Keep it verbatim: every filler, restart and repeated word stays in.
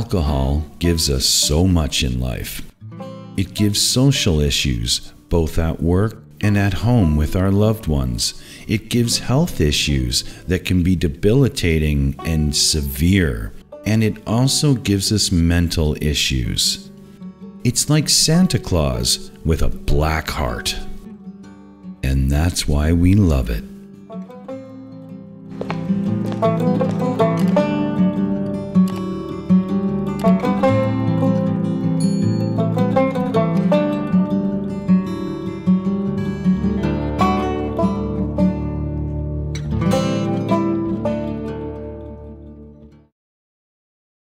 Alcohol gives us so much in life. It gives social issues, both at work and at home with our loved ones. It gives health issues that can be debilitating and severe. And it also gives us mental issues. It's like Santa Claus with a black heart. And that's why we love it. Thank you.